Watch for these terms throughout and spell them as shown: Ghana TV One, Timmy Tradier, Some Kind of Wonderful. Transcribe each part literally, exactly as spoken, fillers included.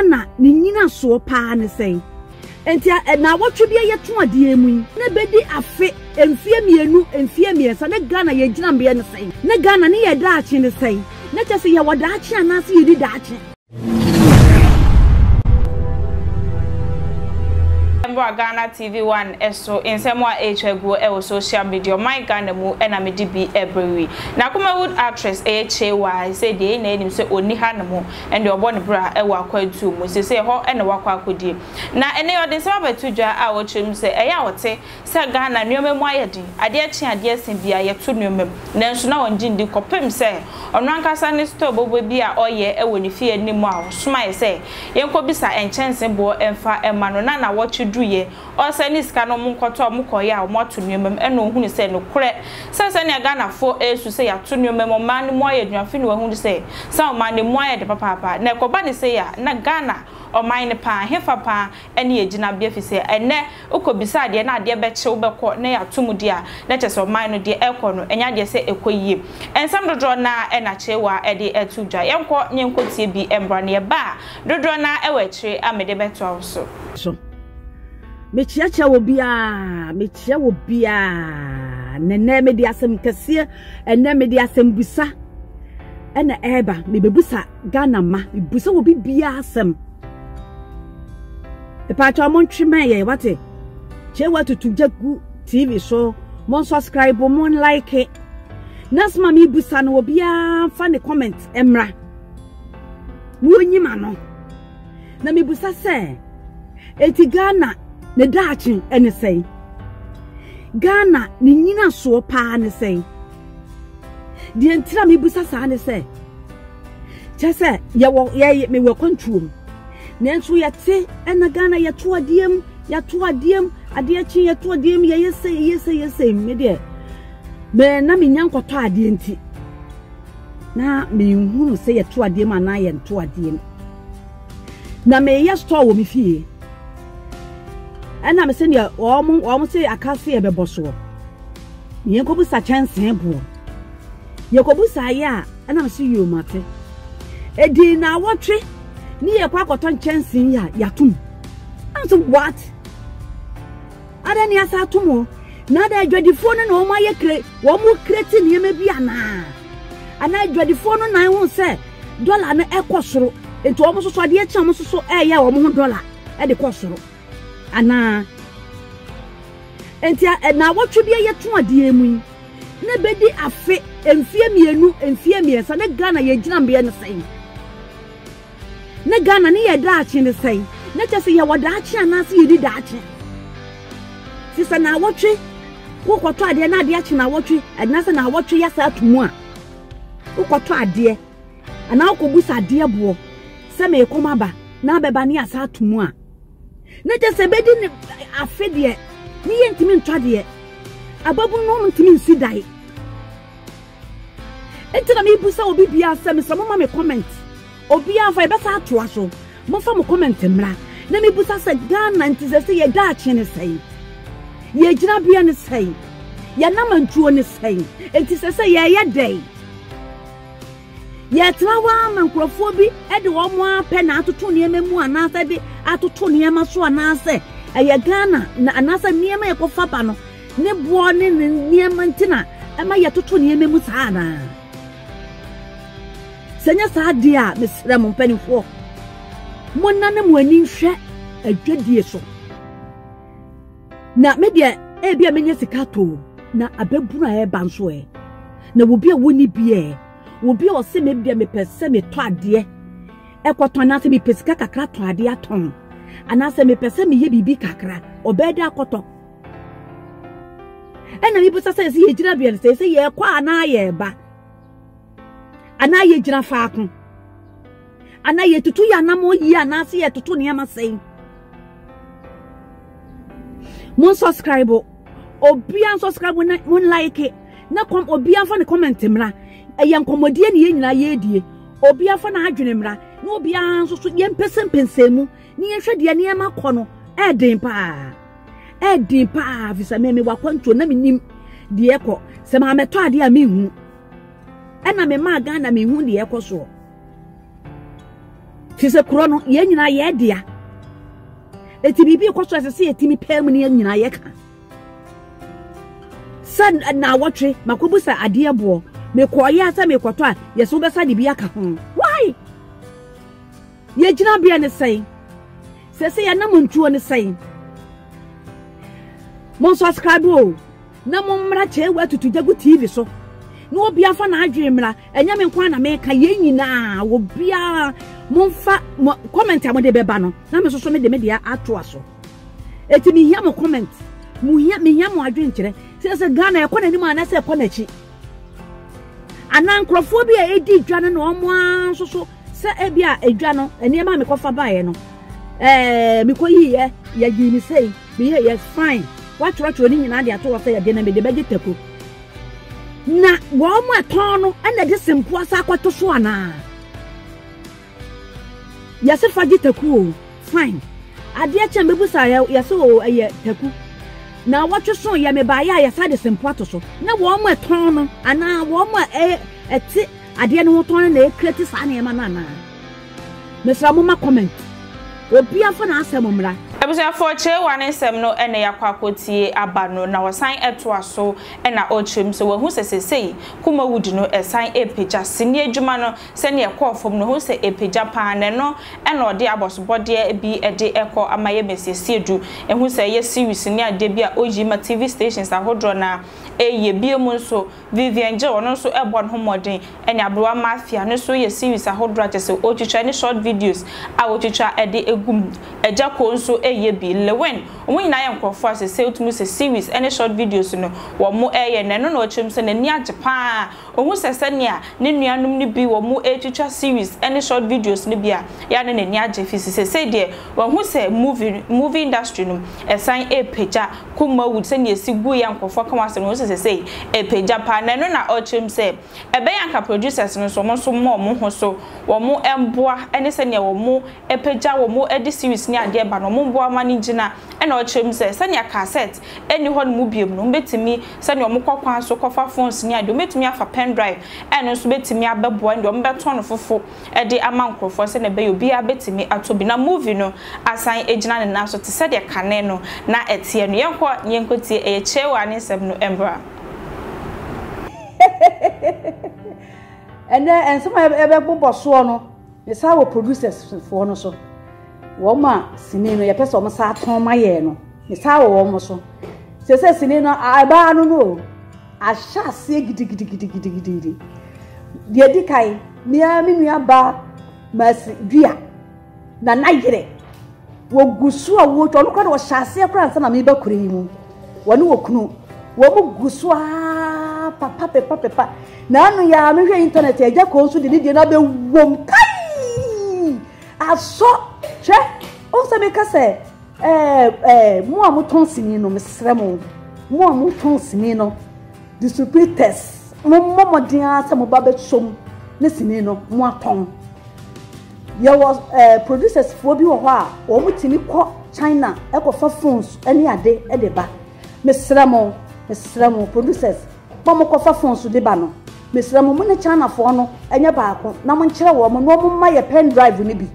Ghana ni nyina so pa ne sen entia na wotwe de ye to ade emu ne bedi afe emfie mienu emfie miensa ne Ghana ye gina mbe ne sen ne Ghana ne ye daachi ne sen ne chese ye wadaachi anase ye di daachi Ghana T V One eso insemwa hwegu e social media my Ghana mu e na medi bi every na kuma wood actress H A Y say dey na enim say oni ha no mo and dey obo ne bra e wa kwatu mo say say ho e na wa kwa kodie na ene yodin se abetudwa a wo trim say e ya wote say Ghana nnyome mu ayedin ade e chi ade asen bia ye to nnyome nanso na won jindi kopem say ono ankasa ne store bobo bia oye e woni fie ni mu a soma ye say yenkobisa enchense bo emfa ema no na na wo tru or send his canon moncoto, mocoya, or motunium, and no who said no crack. Sassania Ghana four airs to say a tunium man, moyer, your funeral who say, some man, the moyer, the papa, Necobani say, not Ghana, or mine a pan, half a pan, and ye dinner beefy say, and ne, Uco beside ye, not dear betcho, but court near Tumudia, let us or mine, dear Elcono, and ya dear say a quay, and some the draw now, and a chewa, Eddie, a two jar, and court name could see be and brandy a bar, the draw now, a wetry, and made a better also. Mechiacha wo bia mechia wo bia nene me di asem kese ene me di asem busa ene eba me bebusa Ghana ma busa wo bia asem e pa cho mon twime ye wate che watu tujagu T V show mon subscribe mon like nasma me busa no wo bia fa ne comment emra wo nyima no na me busa se eti Ghana ne daachin ene sei Ghana ni nyina so pa ne sei de entira me busa sa ne sei chese ye wo ye me wo kwantuom ne nso ye te ena Ghana ye to adiem ye to adiem ade achi ye to adiem ye ye sei ye sei ye sei me de me na me nyankwoto ade nti na me hunu sei ye to adiem ana ye to adiem na me ye store wo me fie and I'm saying, you're almost a cassie of a bosso. You go with a chance, Sample. You go with a ya, and I'm seeing you, Mate. A dinner, what tree? Near a quack or ton chance in ya, yatum. I'm so what? I don't need a tomorrow. Now that I dread the phone and all my crate, one more crate in here, maybe an hour. And I dread the phone and I won't say, dollar and a quassro. It's almost so dear, almost so a ya or more dollar at the quassro. Ana entia na wotwe bia ye to ade mu na bedi afe emfie mienu emfie miensa na Ghana ye gina mbe ne sen na Ghana ne ye daachi ne sen na chese ye wadaachi anase ye di daachi sisa na wotwe wokoto ade na ade achi na wotwe anase na wotwe ye sa atumu a wokoto ade ana wokobusa ade bo se me koma ba na beba ne asa atumu a na just a bed in a fed yet. Me and Timmy Tradier. A bubble moment to me, see die. Enter the Mibusa will be beyond some mamma comment. Or beyond five better to us. Mofamo comment him. Namibusa said, Ghana and tis a say a Dutch in a say. Ye Janabian is saying. Yanaman true is saying. And tis a say a day. Yet, Lawa Mancrophobi, Edward Moa Penna to Tony Memo and answer the Atotoni Masu and answer. A Ghana, and answer near my Cofabano, ne born in near Mantina, and my Atotoni Memusana. Send us our dear Miss Ramon Penny for one name winning shed a good dear so. Now, maybe a beer menesicato, now a bebra bansway. Now will be a winny beer. Will be or semi be me per semi twad dear. Equatonati be pesca cacra to a dear tongue. And I semi per semi ye be cacra, or beda cotto. And the people says ye jinabian says ye qua an aye ba. An aye jinafacum. An aye to two yanamo ye and I see to two yama saying. Mon subscribe or be unsubscribe when like it. Na come or be a comment timra. A young comedian in la yedi, or be a fan adrenimra, no be answer to young person pensemu, near Shadia near my corner, a dimpa. A dimpa, if I may me walk on to Naminim, the echo, some amateur dear me who. And I'm a magan, I mean, who the echo so. She said, Crono, yen na ye dear. The T B B cost us a sea, Timmy Pelmini and Yaka. Son and now watch it, Macubusa, a dear boy. Mequayata, Mequata, Yasubasa di Biaka home. Why? Ye do not be on the same. Say, I know two on the same. Monsieur Scrabble, no more matter where to the good T V so. No be a fan, I dream, and Yaman make a yen now. Will be a monfa comment on the Bebano. Now, so many media are to us. Let me yam comment. Muya me yam, I drink it. Says a Ghana, I call any man as a ponechi. An ancrophobia, a deep journal, no one so so, Sir Ebia, a journal, and near Mamma Coffa Bayano. Eh, because here, you say, yes, fine. What right to an Indian idea to say a dinner with the vegetable? Na wama tono anda disempoa sa kwato so ana yase faji taku fine ade a che mebusa yase o eye taku na watwe so ye me ba ya yase disempoa to so na wama tono ana wama e eti ade ne ho tono na e create sa na ema na na mesra mo ma comment obi afa na asem mra Ebusia for Chewane sem no ene yakwapotie abano na wasan eto aso ena ochim so wehu sesesei kuma wudi no esan epeja sine adwuma no se ne ekofom no ho se epeja pa ne no ena ode abosobode bi ede ekọ amaye mesesi edu ehu se ye series ne ade bia oji ma T V stations ahodro na eye biemu nso Vivian je wono nso ebon homoden ene abrowa mafia no so ye series ahodro atese otwitwa ne short videos awotwitwa ede egum eja ko nso ye bi lewen omo nyina ye nkofo asese otumu se series ene short videos no wo mo eye ne no na ochim se ne ni ajepa ohu sese ne a ne nuanum ne bi wo mo etwitwa series ene short videos ne bia ya ne ne ni ajefi se se de wo hu se movie movie industry no esan e peja kuma wood se ne esigu ye nkofo kan asem wo sese se e peja pa ne no na ochim se ebe yanka producers no so mo so mo mo ho so wo mo emboa ene se ne wo mo e peja wo mo edi series ne ade ba no mo manigina ena ochim se senior cassette eni ho no biem no betimi senior mokokwan so kofa phones ni ade betimi afa pen drive eno so betimi abebo ende ombeto no fofo e de amankrofo se na be obi abetimi atobi na movie no asan egina ne na so te se de kane no na etie no yenko yenko tie e Chewane sem no embra ena enso ma ebe gbo so no ni sa wo producers fo no so Woma sineno ya pesa omo sa ton maye no ni sa wo omo so se se sineno aba anu no a sha se gidigidigidigidi de dikai mi ami mi aba mas dua na nayire wo gusu a wo to no kwa no sha se kran sa na mi ba kure mu wonu wo kunu wo mu gusu a papa papa papa na anu ya mi hwe internet ya ko nsu de de na be wom kai aso che o se me kase eh eh mo amu ton sini no mesremo mo amu ton sini no distributors mo momodin asa mo ba besom ne sini no mo aton ye was eh producers fo bi wo ho a o mo tini kọ China e ko fa phones ani ade e de ba mesremo mesremo producers mo mo ko fa phones de ba no mesremo mo ne China fo no enya ba ko na mo nkyere wo mo no mo ma ye pen drive ni bi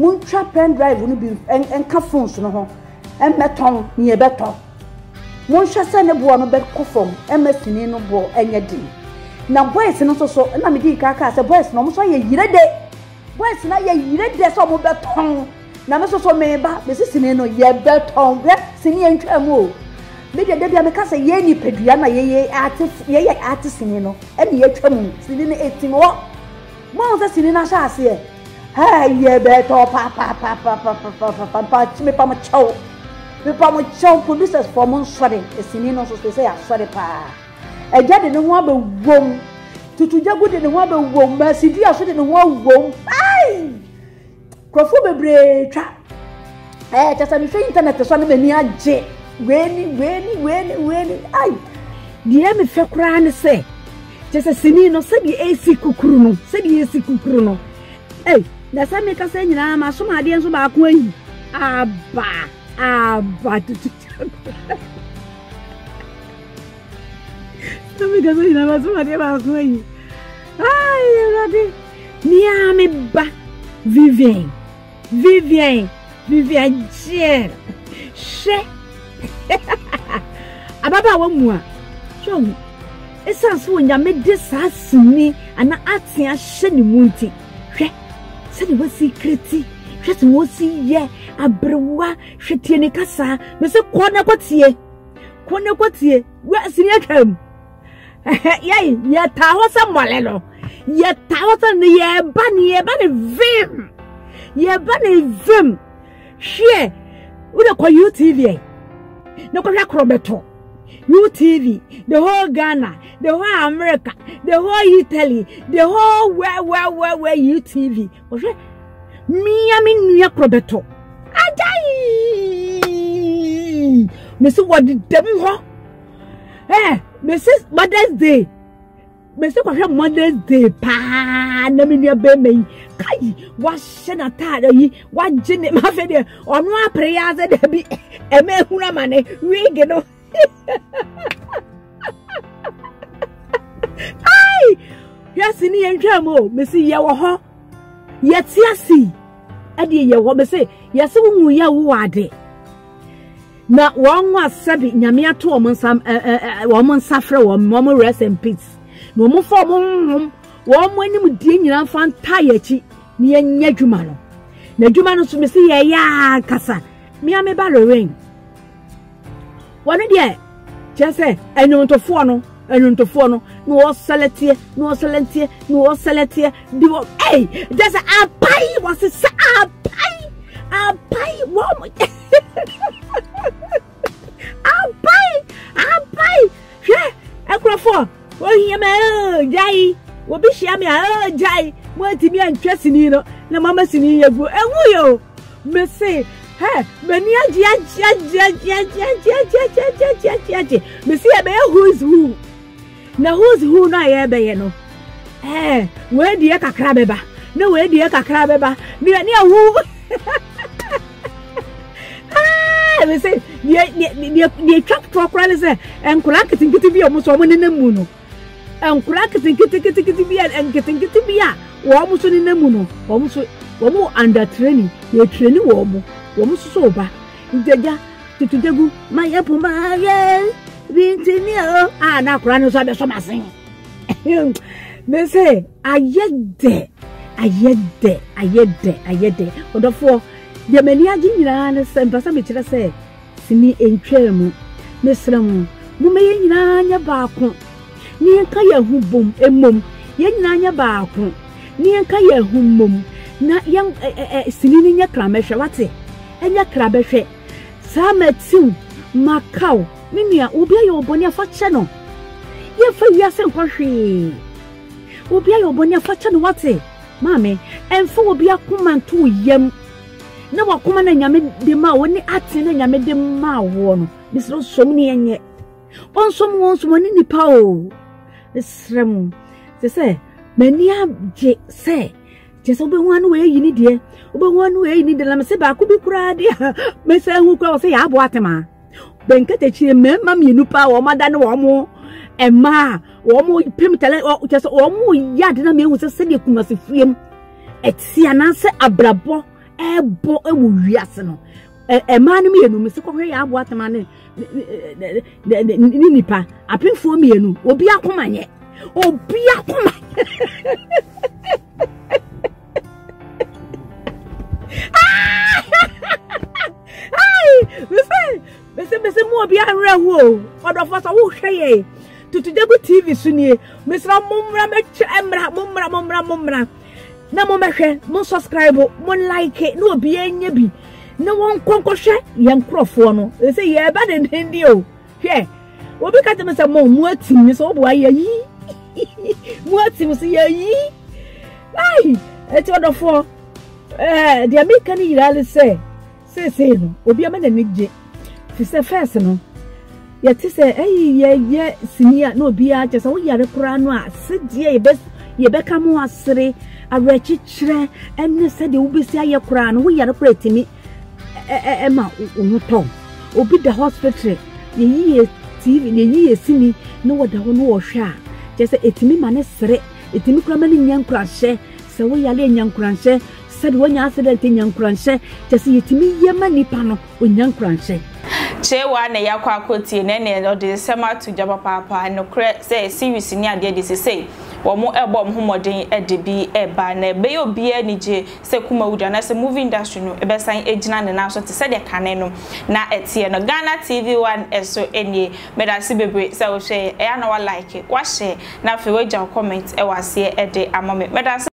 Muntra pen drive will be and caffons no and meton near beton. Muntra send a boy bed coffin and messin no boy and your din. Now, boys and also so and I'm a dick, I cast a boys no so ye read it. Boys not ye read this or beton. Now, so may back Missus Sineno ye beton, bless Sinny and Tremo. Maybe they are because a yenny pedriana ye artist ye artist Sineno and ye tremon, Sinny eighteen or Mount Sinina shas here. Hey, ye better papa, papa, papa, papa, papa, me pa mo chow. Me pa mo chow producers for mon sorry. E sini no so say sorry pa. E jade ne ho abewom. Tutu jagu de ne ho abewom, ma sidi aso de ne ho awom. Ai! Krofo bebre twa. Eh, tasa mi fe internet so na mani age. Weni, weni, weni, weni. Ai! Die me fe kura ne se. Tasa sini no se bi esi kukuru no. Se bi esi kukuru no. Hey. Na sa me ka se nyina ma so ma de nso ba ko anyi aba aba tutu to me ka se nyina ma so ma de ba ko anyi ai ya de ni ame ba Vivian, Vivian, Vivian Jen. She. Ababa wamua. Chong. Esa so nyame de sasini ana ate a hye ne munti. Hwe. Se ne secreti. Hwe se wo si ye abrewa hwetie ne kasa. Me se kona kwotie. Kona kwotie. We asini akam. Yai, ya tahosa molelo. Ya tahosa ne ye ba ne ye ba ne vim. Ye ba ne vim. Hwe. Ude kwa U T V. No kwa krobeto. U T V, the whole Ghana, the whole America, the whole Italy, the whole where where where where U T V. Okay, me I mean New Roberto. Ajay, Mister What did them ho? Eh, Missus Mother's Day, Mister What Mother's Day? Pa, na me New Baby. Kai, what shenata doyi? What jene mafede? Onwa prayers de bi. Eme huna mane. We geno. Ay, yes, in the entramo, Missy Yawaha. Yet, yes, see, I dear Yawa, say, yes, we are there. Not one was Sabby, Yamia, two months, a woman suffer, one mama rest and peace. No more for one when you didn't have fun tired, near Nedumano. Nedumano's Missy Yaya Cassa, Miami Barrow ring. One day, just say, I know to forno, I know to forno, no solitaire, no solitaire, no solitaire, do hey, just a pie was a pie, a pie woman, a pie, a pie, yeah, I cry for, oh, yeah, my jay, what be she, I mean, oh, jay, what to be interested in you, no mamma's in you, and who you, Missy. Hey, Benia, Jia, Jia, Jia, Jia, Jia, Jia, Jia, Jia, Jia, Jia, Jia. Me see, be who's who. Now who's who? Now here be no. Hey, where the heck a crab ba? No, where the heck a crab ba? Me a who? Ah, me say, the the the the trap truck runner say, and kulak kiti kiti biya muso mo nene muno. And kulak kiti kiti kiti kiti biya and kiti kiti biya wa muso nene muno. Wa muso wa mu under training. Ye training wa mu. Woman so bad. Deja, to the my apple, my yell, Vintinio, and our grandmother's other summer sing. They say, I yet there, I yet there, I yet there, I yet there. But the four, the many are Jimmy and Passamitra say, Simi and Chelmo, Miss Ramu, Mumay Nanya Barco, Nian Kaya who boom, a mum, Yan Nanya Barco, Nian Kaya who mum, not young Sininia Cramashawati. Enya krabehwe sa metiu makao mini a obi ayo oboni afa cheno ye fa wiase nkohwe obi ayo oboni afa cheno wate mame enfa obi akoma nto yam na wakoma na nyame de ma woni ate na nyame de ma wo no misro som ni enye onsom onsom ni nipa o esrem se se mani abje se Just open one way you need it. Open one way you need the Lamseba could be crowded. Messer who calls say Abuatema. Benketti, mammy, nupa, or Madame Womo, and ma, Womo, Pimitale, or just Womo Yadiname was a city of Kumasifium. Et Sianasa Abrabo, a bo a wiasano. A man, me, and Mister Correa, Abuatema, Ninipa, a pin for me, and Obia Kumane, Obia Kumane. Listen, listen, listen, more beyond real woe. Or the first, I will say, to the T V soon, Miss Ramumra, Emra, Mumra, Mumra, Mumra. No more, no subscribe, one like it, no be any be. No one concussion, young Crawforno. They say, yeah, bad and Indio. Here, what we got to Mister Mom, what team is all why ye? What team is ye? Aye, it's all the four. Eh, the American Irali say, say, say, no, Obi a man and Niggy. She said, first, no. Yet, she said, eh, yeah, yeah, senior, no beer, just all your cranoa, said, ye best, ye become more silly, a wretched chair, and said, you will be say your crown, we are operating me. Emma, Umutom, Obi the hospital, the year T V, the year Simi, no what the one was shy. Just a timmy man is sere, a timmy cramming young crash, so we are young crash. said when you answered that in young cranche, just see it me, Yamani Pano, with young cranche. Chewa ne yakwa koti nene no de sema to jaba papa no kre say serious ni ade de say wo mo ebo mo homoden e de bi e ba na be yo bi ani je se kuma wuda na se movie industry no e be san ejina ne na so te se de kane no na etie no Ghana T V One eso eni me da se bebre se wo share e ya na wa like wa share na fe we ja comment e wase e de amame me da